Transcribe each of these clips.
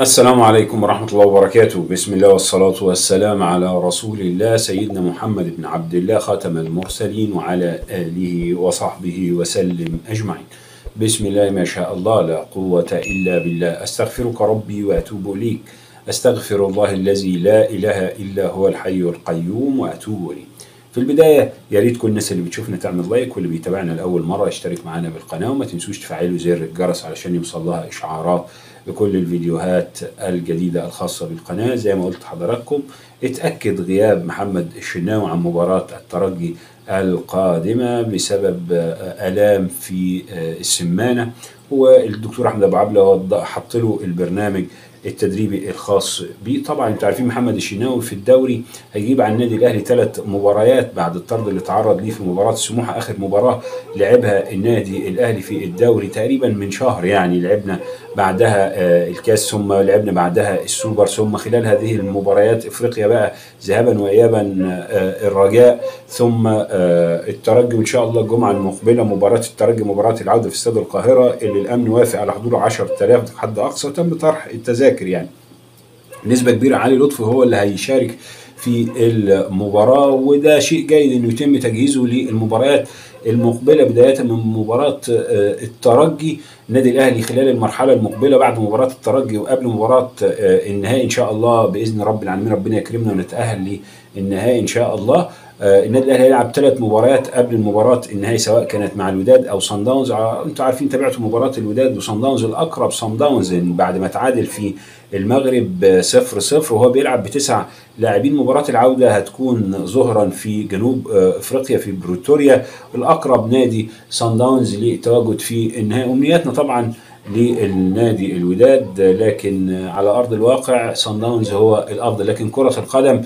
السلام عليكم ورحمة الله وبركاته. بسم الله والصلاة والسلام على رسول الله سيدنا محمد بن عبد الله خاتم المرسلين وعلى آله وصحبه وسلم أجمعين. بسم الله ما شاء الله لا قوة إلا بالله. أستغفرك ربي وأتوب إليك. أستغفر الله الذي لا إله إلا هو الحي القيوم وأتوب إليه. في البداية يا ريت كل الناس اللي بتشوفنا تعمل لايك، واللي بيتابعنا لأول مرة يشترك معانا بالقناة، وما تنسوش تفعلوا زر الجرس علشان يوصل لها إشعارات بكل الفيديوهات الجديدة الخاصة بالقناة. زي ما قلت حضراتكم، اتأكد غياب محمد الشناوي عن مباراة الترجي القادمة بسبب آلام في السمانة، والدكتور احمد أبو عبلة حط له البرنامج التدريبي الخاص بيه. طبعا انتوا عارفين محمد الشناوي في الدوري هيجيب عن النادي الاهلي 3 مباريات بعد الطرد اللي اتعرض ليه في مباراه السموحه. اخر مباراه لعبها النادي الاهلي في الدوري تقريبا من شهر، يعني لعبنا بعدها الكاس، ثم لعبنا بعدها السوبر، ثم خلال هذه المباريات افريقيا بقى ذهابا وايابا، الرجاء، ثم الترجي، وان شاء الله الجمعه المقبله مباراه الترجي، مباراه العوده في استاد القاهره اللي الامن وافق على حضوره 10000 حد اقصى، وتم طرح التذاكر. يعني نسبه كبيره علي لطفي هو اللي هيشارك في المباراه، وده شيء جيد انه يتم تجهيزه للمباريات المقبله بدايه من مباراه الترجي. النادي الاهلي خلال المرحله المقبله بعد مباراه الترجي وقبل مباراه النهائي ان شاء الله باذن رب العالمين، ربنا يكرمنا ونتاهل للنهائي ان شاء الله. النادي الاهلي هيلعب 3 مباريات قبل مباراه النهائي، سواء كانت مع الوداد او صن داونز. انتوا عارفين تابعتوا مباراه الوداد وصن داونز، الاقرب صن داونز بعد ما تعادل في المغرب 0-0 وهو بيلعب ب9 لاعبين. مباراه العوده هتكون ظهرا في جنوب افريقيا في بروتوريا، الاقرب نادي صن داونز للتواجد في النهائي. امنياتنا طبعا للنادي الوداد، لكن على أرض الواقع صن داونز هو الأفضل. لكن كرة القدم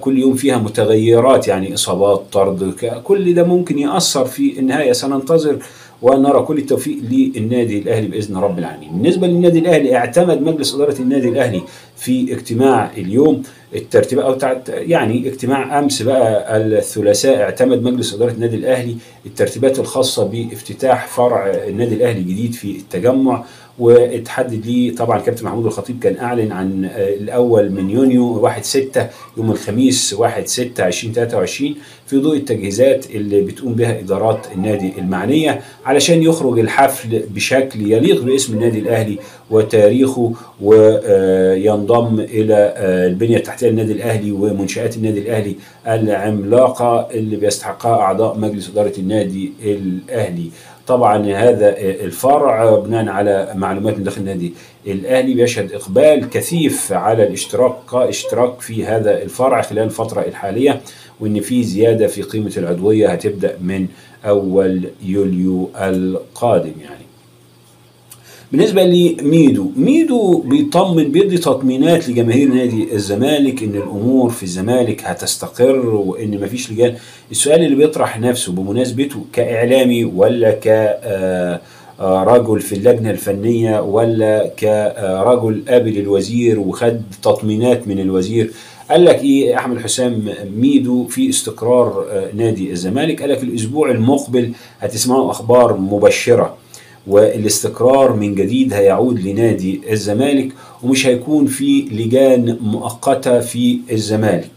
كل يوم فيها متغيرات، يعني إصابات، طرد، كل ده ممكن يأثر في النهاية. سننتظر ونرى كل التوفيق للنادي الأهلي بإذن رب العالمين. بالنسبة للنادي الأهلي، اعتمد مجلس إدارة النادي الأهلي في اجتماع اليوم الترتيب أو يعني اجتماع أمس بقى الثلاثاء، اعتمد مجلس إدارة النادي الأهلي الترتيبات الخاصة بافتتاح فرع النادي الأهلي الجديد في التجمع، واتحدد ليه. طبعا كابتن محمود الخطيب كان أعلن عن الأول من يونيو 1/6 يوم الخميس 1/6/2023 في ضوء التجهيزات اللي بتقوم بها إدارات النادي المعنية علشان يخرج الحفل بشكل يليق باسم النادي الأهلي وتاريخه، وينضم إلى البنية التحتية للنادي الأهلي ومنشآت النادي الأهلي العملاقة اللي بيستحقها أعضاء مجلس إدارة النادي الأهلي. طبعا هذا الفرع بناء على معلومات من داخل النادي الاهلي بيشهد اقبال كثيف على الاشتراك في هذا الفرع خلال الفتره الحاليه، وان في زياده في قيمه العضويه هتبدا من اول يوليو القادم. يعني بالنسبه لميدو، ميدو بيطمن، بيدي تطمينات لجماهير نادي الزمالك ان الامور في الزمالك هتستقر وان مفيش لجان. السؤال اللي بيطرح نفسه بمناسبته كاعلامي ولا كرجل في اللجنه الفنيه ولا كرجل قابل الوزير وخد تطمينات من الوزير، قال لك ايه احمد حسام ميدو في استقرار نادي الزمالك؟ قال لك الاسبوع المقبل هتسمعوا اخبار مبشره، والاستقرار من جديد هيعود لنادي الزمالك، ومش هيكون في لجان مؤقتة في الزمالك.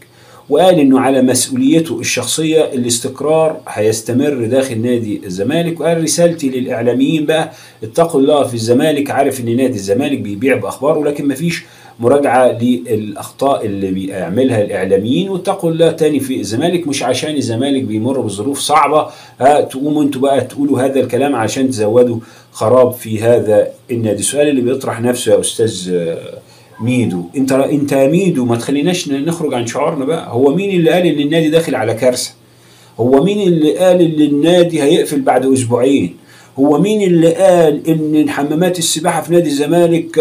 وقال انه على مسؤوليته الشخصية الاستقرار هيستمر داخل نادي الزمالك. وقال رسالتي للاعلاميين بقى اتقوا الله في الزمالك، عارف ان نادي الزمالك بيبيع باخباره لكن مفيش مراجعة للاخطاء اللي بيعملها الاعلاميين، واتقوا الله تاني في الزمالك. مش عشان الزمالك بيمر بظروف صعبة تقوموا انتوا بقى تقولوا هذا الكلام عشان تزودوا خراب في هذا النادي. السؤال اللي بيطرح نفسه يا استاذ ميدو، انت يا ميدو ما تخليناش نخرج عن شعارنا بقى. هو مين اللي قال ان النادي داخل على كارثه؟ هو مين اللي قال ان النادي هيقفل بعد اسبوعين؟ هو مين اللي قال ان حمامات السباحه في نادي الزمالك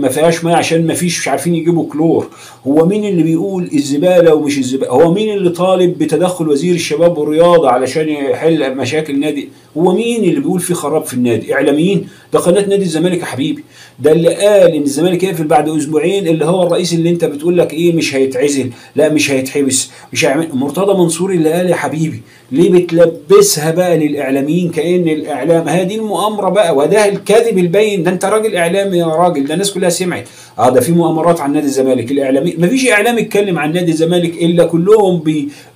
ما فيهاش ميه عشان ما فيش مش عارفين يجيبوا كلور؟ هو مين اللي بيقول الزباله ومش الزباله؟ هو مين اللي طالب بتدخل وزير الشباب والرياضه علشان يحل مشاكل نادي؟ هو مين اللي بيقول في خراب في النادي؟ اعلاميين؟ ده قناه نادي الزمالك يا حبيبي، ده اللي قال ان الزمالك يقفل بعد اسبوعين، اللي هو الرئيس اللي انت بتقول لك ايه مش هيتعزل، لا مش هيتحبس، مش هيعمل. مرتضى منصور اللي قال يا حبيبي، ليه بتلبسها بقى للاعلاميين كأن الاعلام هذه المؤامره بقى، وده الكذب البين. ده انت راجل اعلامي يا راجل، ده الناس كلها سمعت ده في مؤامرات عن نادي الزمالك. الاعلاميين مفيش اعلام يتكلم عن نادي الزمالك الا كلهم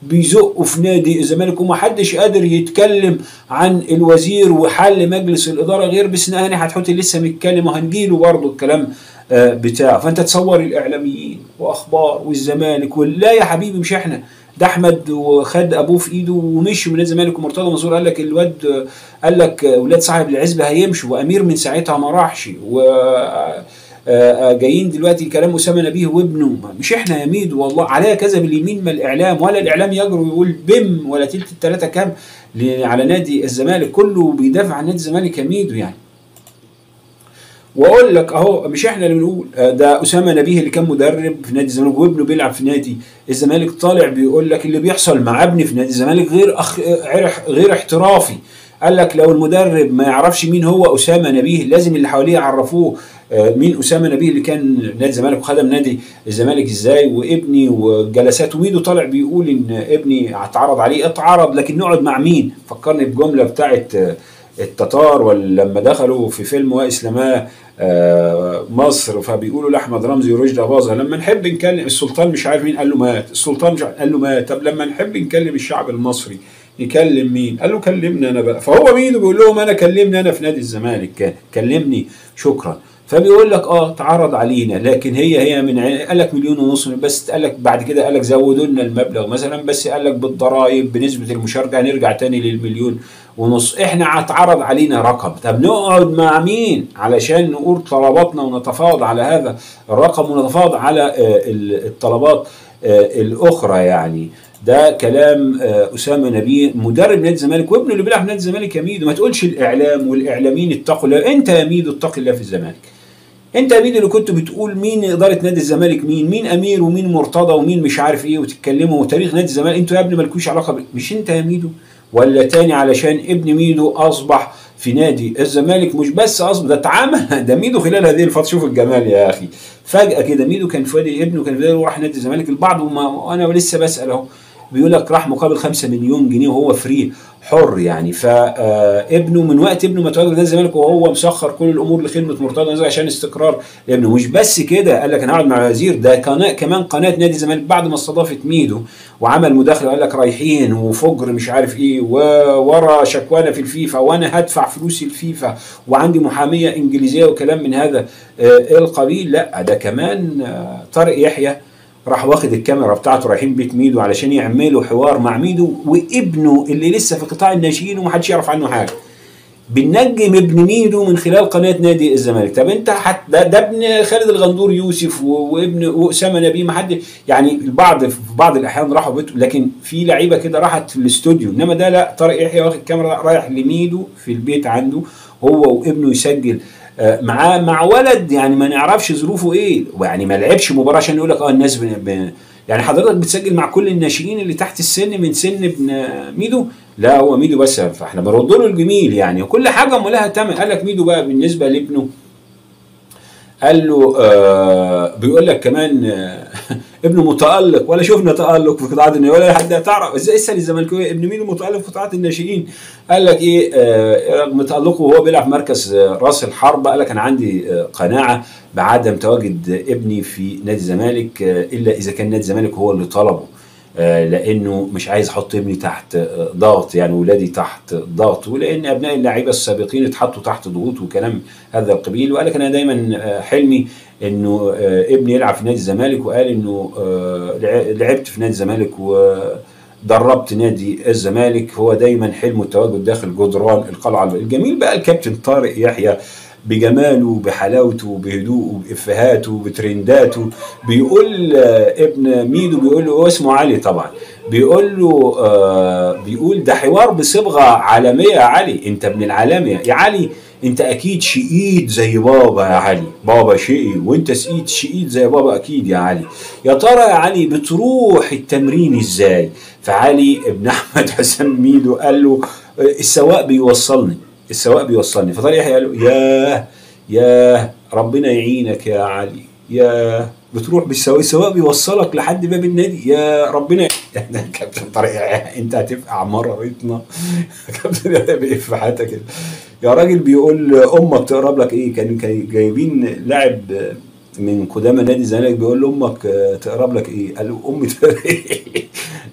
بيزقوا في نادي الزمالك، ومحدش قادر يتكلم عن الوزير وحل مجلس الاداره غير باستثناء هاني حتحوت اللي لسه متكلم، وهنجيله برضه الكلام بتاعه. فانت تصور الاعلاميين واخبار والزمالك ولا يا حبيبي، مش احنا. ده احمد وخد ابوه في ايده ومشي من نادي الزمالك، ومرتضى منصور قال لك الواد، قال لك اولاد صاحب العزبه هيمشوا، وامير من ساعتها ما راحش، و جايين دلوقتي كلام اسامه نبيه وابنه. مش احنا يا ميدو، والله عليها كذا باليمين، ما الاعلام ولا الاعلام يجرؤ يقول بم ولا تلت التلاته كام على نادي الزمالك، كله بيدافع عن نادي الزمالك يا ميدو يعني. واقول لك اهو، مش احنا اللي بنقول، ده اسامه نبيه اللي كان مدرب في نادي الزمالك وابنه بيلعب في نادي الزمالك، طالع بيقول لك اللي بيحصل مع ابني في نادي الزمالك غير احترافي. قال لك لو المدرب ما يعرفش مين هو اسامه نبيه، لازم اللي حواليه يعرفوه مين اسامه نبيه اللي كان نادي الزمالك وخدم نادي الزمالك ازاي، وابني وجلسات. وميدو طالع بيقول ان ابني اتعرض عليه، اتعرض لكن نقعد مع مين؟ فكرني بجمله بتاعت التتار، ولا لما دخلوا في فيلم واسلام مصر، فبيقولوا لاحمد رمزي ورشدي اباظه لما نحب نكلم السلطان مش عارف مين، قال له مات السلطان، مش قال له مات، طب لما نحب نكلم الشعب المصري يكلم مين؟ قال له كلمني انا بقى. فهو ميدو بيقول لهم انا كلمني انا في نادي الزمالك، كلمني شكرا. فبيقول لك اتعرض علينا، لكن هي من عين. قال لك 1.5 مليون بس، قال لك بعد كده قال لك زودوا لنا المبلغ مثلا، بس قال لك بالضرائب بنسبه المشاركه هنرجع تاني ل1.5 مليون. احنا اتعرض علينا رقم، طب نقعد مع مين علشان نقول طلباتنا ونتفاوض على هذا الرقم ونتفاوض على الطلبات الاخرى يعني. ده كلام اسامه نبيه مدرب نادي الزمالك وابنه اللي بيلعب في نادي الزمالك يا ميدو. ما تقولش الاعلام والاعلاميين اتقوا الله. انت يا ميدو اتق الله في الزمالك، انت يا ميدو اللي كنت بتقول مين اداره نادي الزمالك، مين امير ومين مرتضى ومين مش عارف ايه، وتتكلموا وتاريخ نادي الزمالك. انتوا يا ابني مالكوش علاقه مش انت يا ميدو ولا تاني، علشان ابن ميدو اصبح في نادي الزمالك، مش بس اصبح ده اتعمل ده ميدو خلال هذه الفتره. شوف الجمال يا اخي، فجاه كده ميدو كان في وادي ابنه، كان في وادي، وراح نادي الزمالك. البعض وانا لسه بسال اهو بيقول لك راح مقابل 5 مليون جنيه، وهو فري حر يعني. فابنه من وقت ابنه ما تواجد نادي الزمالك وهو مسخر كل الامور لخدمه مرتضى منصور عشان استقرار ابنه. مش بس كده، قال لك انا هقعد مع الوزير. ده كمان قناه نادي الزمالك بعد ما استضافت ميدو وعمل مداخله وقال لك رايحين وفجر مش عارف ايه، وورا شكوانا في الفيفا، وانا هدفع فلوس الفيفا، وعندي محاميه انجليزيه وكلام من هذا القبيل. لا ده كمان طارق يحيى راح واخد الكاميرا بتاعته رايحين بيت ميدو علشان يعملوا حوار مع ميدو وابنه اللي لسه في قطاع الناشئين ومحدش يعرف عنه حاجه. بننجم ابن ميدو من خلال قناه نادي الزمالك. طب انت ده ابن خالد الغندور يوسف وابن واسامه نبيه، ما حد يعني. البعض في بعض الاحيان راحوا بيته، لكن في لعيبه كده راحت الاستوديو، انما ده لا، طارق يحيى واخد الكاميرا رايح لميدو في البيت عنده هو وابنه يسجل معاه مع ولد يعني ما نعرفش ظروفه ايه، ويعني ما لعبش مباراه عشان يقول لك الناس يعني حضرتك بتسجل مع كل الناشئين اللي تحت السن من سن ابن ميدو. لا هو ميدو بس، فاحنا بنرد له الجميل يعني، وكل حاجه مالها تمام. قال لك ميدو بقى بالنسبه لابنه قال له بيقول لك كمان ابنه متالق، ولا شفنا تالق في قطاعات الناشئين ولا حد تعرف ازاي اسال الزملكاويه ابن مين متالق في قطاعات الناشئين. قال لك ايه متالقه وهو بيلعب مركز راس الحرب. قال لك انا عندي قناعه بعدم تواجد ابني في نادي الزمالك الا اذا كان نادي الزمالك هو اللي طلبه، لانه مش عايز احط ابني تحت ضغط يعني، ولادي تحت ضغط، ولان ابناء اللعيبه السابقين اتحطوا تحت ضغوط وكلام هذا القبيل. وقال لك انا دايما حلمي انه ابني يلعب في نادي الزمالك، وقال انه لعبت في نادي الزمالك ودربت نادي الزمالك، هو دايما حلمه التواجد داخل جدران القلعه. الجميل بقى الكابتن طارق يحيى بجماله بحلاوته بهدوءه بافهاته بترنداته بيقول ابن ميدو، بيقول له اسمه علي طبعا، بيقول له بيقول ده حوار بصبغه عالميه. يا علي انت ابن العالميه يا علي، انت اكيد شقيد زي بابا يا علي، بابا شقي وانت شقيد زي بابا اكيد يا علي. يا ترى يا علي بتروح التمرين ازاي؟ فعلي ابن احمد حسام ميدو قال له السواق بيوصلني، السواق بيوصلني. فطارق يحيى قال له ياه ربنا يعينك يا علي، ياه بتروح بالسواق، السواق بيوصلك لحد باب النادي، يا ربنا يا كابتن طارق يحيى انت هتفقع مرتنا يا كابتن بافحاتك كده يا راجل. بيقول امك تقرب لك ايه، كان جايبين لاعب من قدامى نادي الزمالك بيقول له امك تقرب لك ايه، قال له امي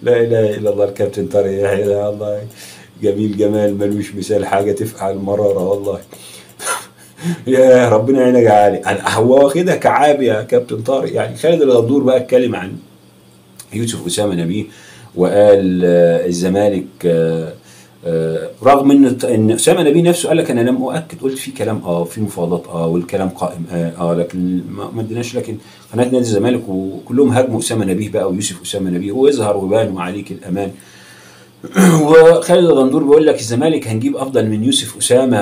لا اله الا الله الكابتن طارق يحيى ده والله جميل جمال ملوش مثال، حاجه تفقع المراره والله يا ربنا يعينك يا علي. هو واخدها كعاب يا كابتن طارق يعني. خالد الغندور بقى اتكلم عن يوسف اسامه نبيه وقال الزمالك رغم ان اسامه نبيه نفسه قال لك انا لم اؤكد، قلت في كلام في مفاوضات والكلام قائم لكن ما اديناش، لكن قناه نادي الزمالك وكلهم هاجموا اسامه نبيه بقى ويوسف اسامه نبيه ويظهر ويبان وعليك الامان. وخالد الغندور بيقول لك الزمالك هنجيب افضل من يوسف اسامه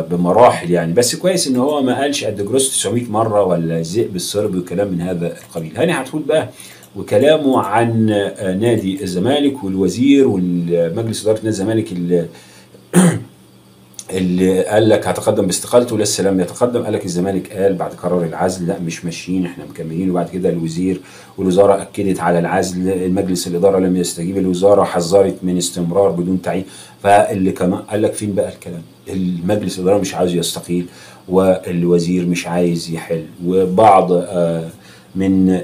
بمراحل يعني، بس كويس ان هو ما قالش قد جروس 900 مره ولا الذئب الصربي وكلام من هذا القبيل. هاني حتحوت بقى وكلامه عن نادي الزمالك والوزير والمجلس اداره نادي الزمالك اللي قال لك هتقدم باستقالته، لسه لم يتقدم، قال لك الزمالك قال بعد قرار العزل لا مش ماشيين احنا مكملين، وبعد كده الوزير والوزاره اكدت على العزل، المجلس الاداره لم يستجيب، الوزاره حذرت من استمرار بدون تعيين، فاللي كمان قال لك فين بقى الكلام، المجلس الاداره مش عايز يستقيل والوزير مش عايز يحل، وبعض من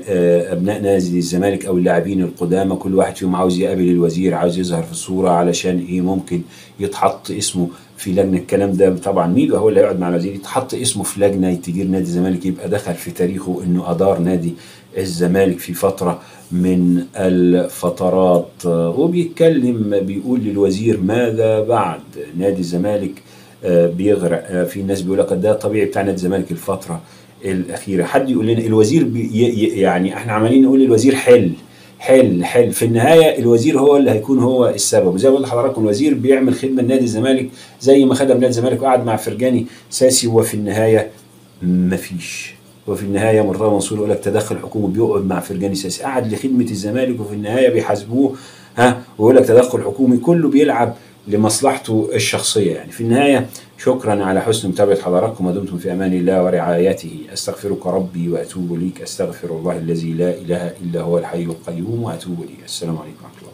ابناء نادي الزمالك او اللاعبين القدامى كل واحد فيهم عاوز يقابل الوزير، عاوز يظهر في الصوره علشان ايه ممكن يتحط اسمه في لجنه. الكلام ده طبعا ميدو هو اللي هيقعد مع الوزير، يتحط اسمه في لجنه تدير نادي الزمالك، يبقى دخل في تاريخه انه ادار نادي الزمالك في فتره من الفترات. وبيتكلم بيقول للوزير ماذا بعد نادي الزمالك بيغرق، في ناس بيقول لك ده طبيعي بتاع نادي الزمالك الفتره الاخيره. حد يقول لنا الوزير يعني احنا عمالين نقول للوزير حل، في النهايه الوزير هو اللي هيكون هو السبب. وزي ما قلت لحضراتكم الوزير بيعمل خدمه لنادي الزمالك زي ما خدم نادي الزمالك وقعد مع فرجاني ساسي، وفي النهايه مفيش، وفي النهايه مرتضى منصور يقول لك تدخل حكومي، بيقعد مع فرجاني ساسي قعد لخدمه الزمالك وفي النهايه بيحاسبوه ويقول لك تدخل حكومي، كله بيلعب لمصلحته الشخصيه يعني. في النهايه شكرا على حسن متابعه حضراتكم، ودمتم في امان الله ورعايته، استغفرك ربي واتوب اليك، استغفر الله الذي لا اله الا هو الحي القيوم واتوب اليه. السلام عليكم ورحمه الله.